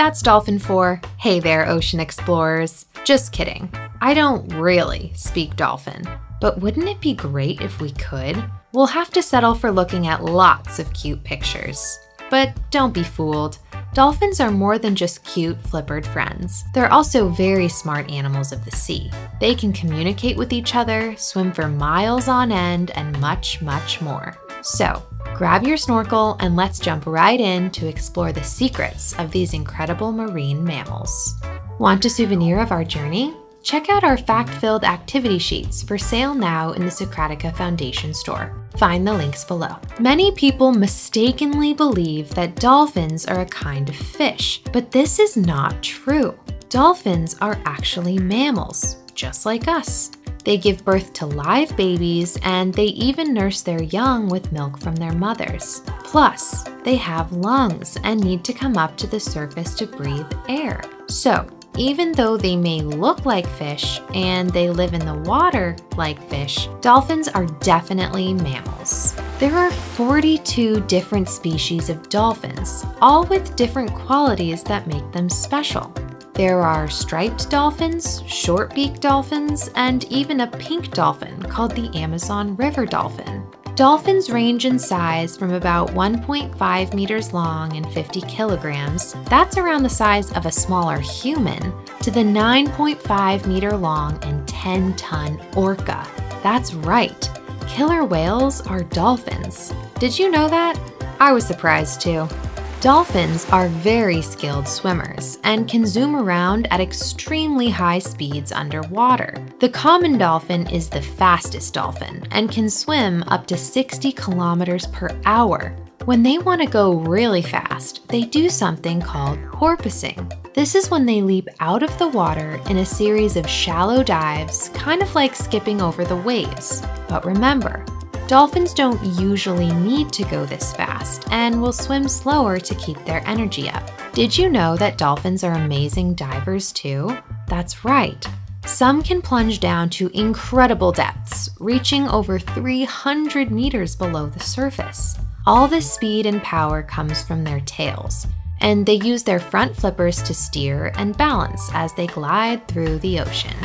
That's dolphin for, hey there, ocean explorers. Just kidding. I don't really speak dolphin, but wouldn't it be great if we could? We'll have to settle for looking at lots of cute pictures. But don't be fooled. Dolphins are more than just cute, flippered friends. They're also very smart animals of the sea. They can communicate with each other, swim for miles on end, and much, much more. So, grab your snorkel and let's jump right in to explore the secrets of these incredible marine mammals. Want a souvenir of our journey? Check out our fact-filled activity sheets for sale now in the Socratica Foundation store. Find the links below. Many people mistakenly believe that dolphins are a kind of fish, but this is not true. Dolphins are actually mammals, just like us. They give birth to live babies, and they even nurse their young with milk from their mothers. Plus, they have lungs and need to come up to the surface to breathe air. So, even though they may look like fish and they live in the water like fish, dolphins are definitely mammals. There are 42 different species of dolphins, all with different qualities that make them special. There are striped dolphins, short-beaked dolphins, and even a pink dolphin called the Amazon River dolphin. Dolphins range in size from about 1.5 meters long and 50 kilograms, that's around the size of a smaller human, to the 9.5 meter long and 10-ton orca. That's right, killer whales are dolphins. Did you know that? I was surprised too. Dolphins are very skilled swimmers and can zoom around at extremely high speeds underwater. The common dolphin is the fastest dolphin and can swim up to 60 kilometers per hour. When they want to go really fast, they do something called porpoising. This is when they leap out of the water in a series of shallow dives, kind of like skipping over the waves. But remember, dolphins don't usually need to go this fast and will swim slower to keep their energy up. Did you know that dolphins are amazing divers too? That's right. Some can plunge down to incredible depths, reaching over 300 meters below the surface. All this speed and power comes from their tails, and they use their front flippers to steer and balance as they glide through the ocean.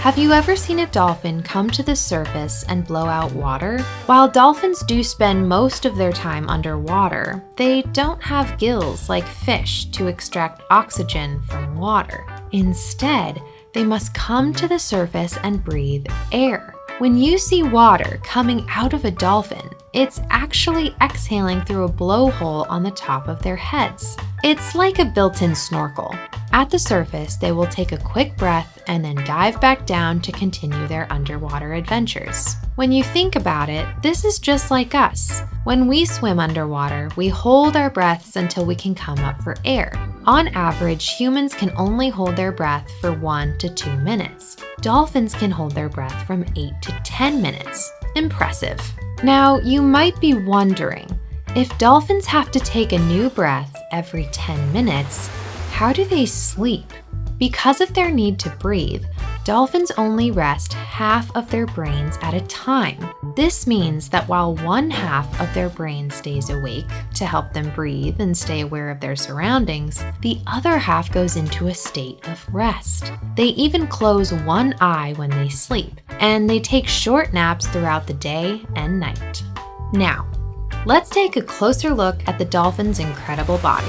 Have you ever seen a dolphin come to the surface and blow out water? While dolphins do spend most of their time underwater, they don't have gills like fish to extract oxygen from water. Instead, they must come to the surface and breathe air. When you see water coming out of a dolphin, it's actually exhaling through a blowhole on the top of their heads. It's like a built-in snorkel. At the surface, they will take a quick breath and then dive back down to continue their underwater adventures. When you think about it, this is just like us. When we swim underwater, we hold our breaths until we can come up for air. On average, humans can only hold their breath for 1 to 2 minutes. Dolphins can hold their breath from 8 to 10 minutes. Impressive. Now, you might be wondering, if dolphins have to take a new breath every 10 minutes, how do they sleep? Because of their need to breathe, dolphins only rest half of their brains at a time. This means that while one half of their brain stays awake to help them breathe and stay aware of their surroundings, the other half goes into a state of rest. They even close one eye when they sleep, and they take short naps throughout the day and night. Now, let's take a closer look at the dolphin's incredible body.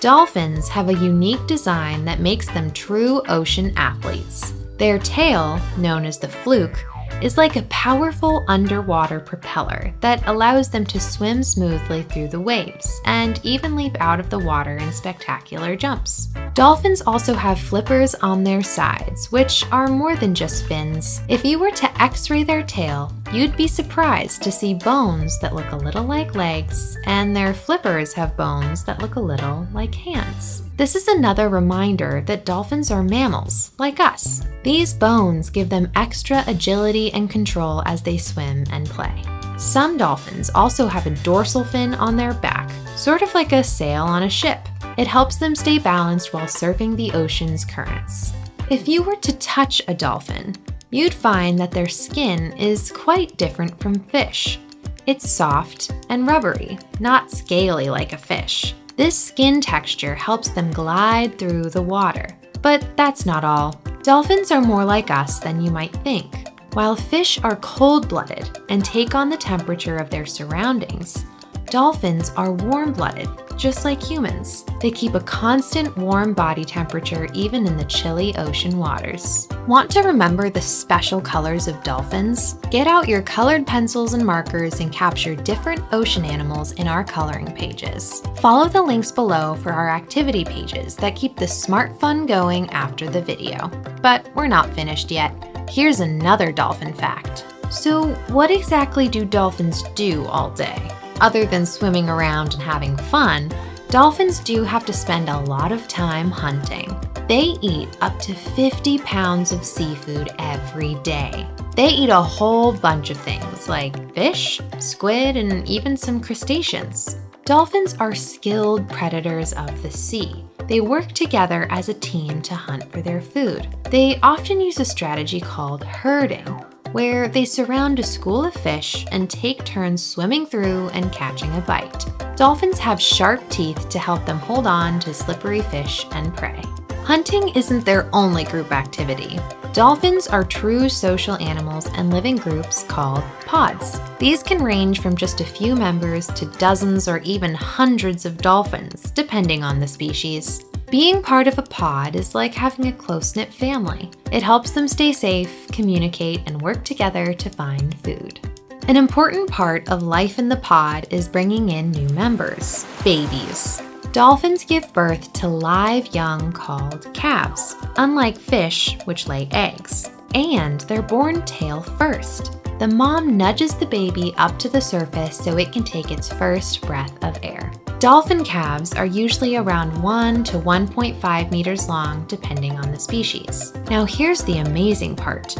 Dolphins have a unique design that makes them true ocean athletes. Their tail, known as the fluke, is like a powerful underwater propeller that allows them to swim smoothly through the waves and even leap out of the water in spectacular jumps. Dolphins also have flippers on their sides, which are more than just fins. If you were to x-ray their tail, you'd be surprised to see bones that look a little like legs, and their flippers have bones that look a little like hands. This is another reminder that dolphins are mammals, like us. These bones give them extra agility and control as they swim and play. Some dolphins also have a dorsal fin on their back, sort of like a sail on a ship. It helps them stay balanced while surfing the ocean's currents. If you were to touch a dolphin, you'd find that their skin is quite different from fish. It's soft and rubbery, not scaly like a fish. This skin texture helps them glide through the water. But that's not all. Dolphins are more like us than you might think. While fish are cold-blooded and take on the temperature of their surroundings, dolphins are warm-blooded, just like humans. They keep a constant warm body temperature even in the chilly ocean waters. Want to remember the special colors of dolphins? Get out your colored pencils and markers and capture different ocean animals in our coloring pages. Follow the links below for our activity pages that keep the smart fun going after the video. But we're not finished yet. Here's another dolphin fact. So what exactly do dolphins do all day? Other than swimming around and having fun, dolphins do have to spend a lot of time hunting. They eat up to 50 pounds of seafood every day. They eat a whole bunch of things like fish, squid, and even some crustaceans. Dolphins are skilled predators of the sea. They work together as a team to hunt for their food. They often use a strategy called herding, where they surround a school of fish and take turns swimming through and catching a bite. Dolphins have sharp teeth to help them hold on to slippery fish and prey. Hunting isn't their only group activity. Dolphins are true social animals and live in groups called pods. These can range from just a few members to dozens or even hundreds of dolphins, depending on the species. Being part of a pod is like having a close-knit family. It helps them stay safe, communicate, and work together to find food. An important part of life in the pod is bringing in new members, babies. Dolphins give birth to live young called calves, unlike fish, which lay eggs. And they're born tail first. The mom nudges the baby up to the surface so it can take its first breath of air. Dolphin calves are usually around 1 to 1.5 meters long, depending on the species. Now here's the amazing part.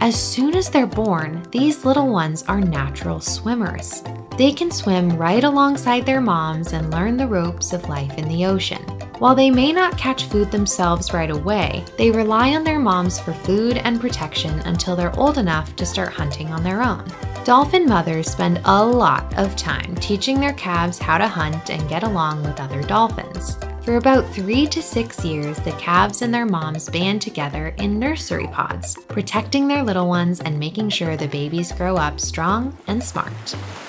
As soon as they're born, these little ones are natural swimmers. They can swim right alongside their moms and learn the ropes of life in the ocean. While they may not catch food themselves right away, they rely on their moms for food and protection until they're old enough to start hunting on their own. Dolphin mothers spend a lot of time teaching their calves how to hunt and get along with other dolphins. For about 3 to 6 years, the calves and their moms band together in nursery pods, protecting their little ones and making sure the babies grow up strong and smart.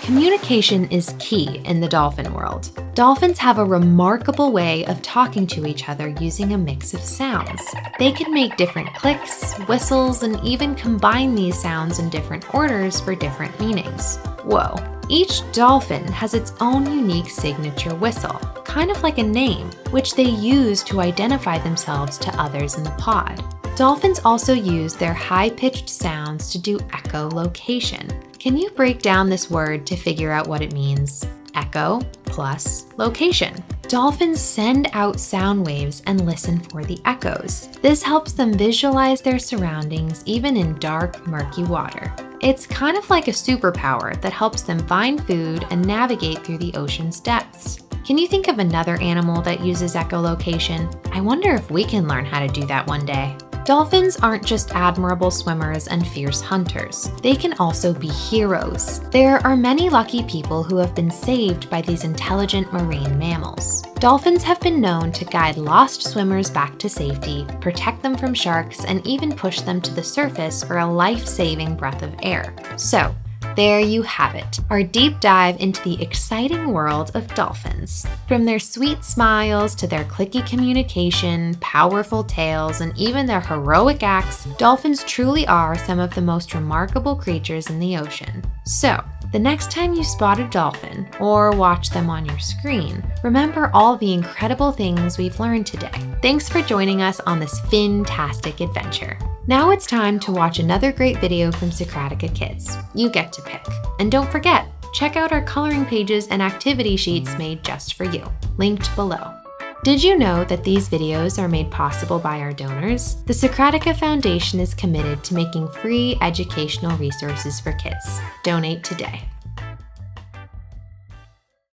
Communication is key in the dolphin world. Dolphins have a remarkable way of talking to each other using a mix of sounds. They can make different clicks, whistles, and even combine these sounds in different orders for different meanings. Whoa. Each dolphin has its own unique signature whistle, kind of like a name, which they use to identify themselves to others in the pod. Dolphins also use their high-pitched sounds to do echolocation. Can you break down this word to figure out what it means? Echo plus location. Dolphins send out sound waves and listen for the echoes. This helps them visualize their surroundings even in dark, murky water. It's kind of like a superpower that helps them find food and navigate through the ocean's depths. Can you think of another animal that uses echolocation? I wonder if we can learn how to do that one day. Dolphins aren't just admirable swimmers and fierce hunters. They can also be heroes. There are many lucky people who have been saved by these intelligent marine mammals. Dolphins have been known to guide lost swimmers back to safety, protect them from sharks, and even push them to the surface for a life-saving breath of air. So, there you have it, our deep dive into the exciting world of dolphins. From their sweet smiles to their clicky communication, powerful tails, and even their heroic acts, dolphins truly are some of the most remarkable creatures in the ocean. So, the next time you spot a dolphin or watch them on your screen, remember all the incredible things we've learned today. Thanks for joining us on this fin-tastic adventure. Now it's time to watch another great video from Socratica Kids. You get to pick. And don't forget, check out our coloring pages and activity sheets made just for you, linked below. Did you know that these videos are made possible by our donors? The Socratica Foundation is committed to making free educational resources for kids. Donate today.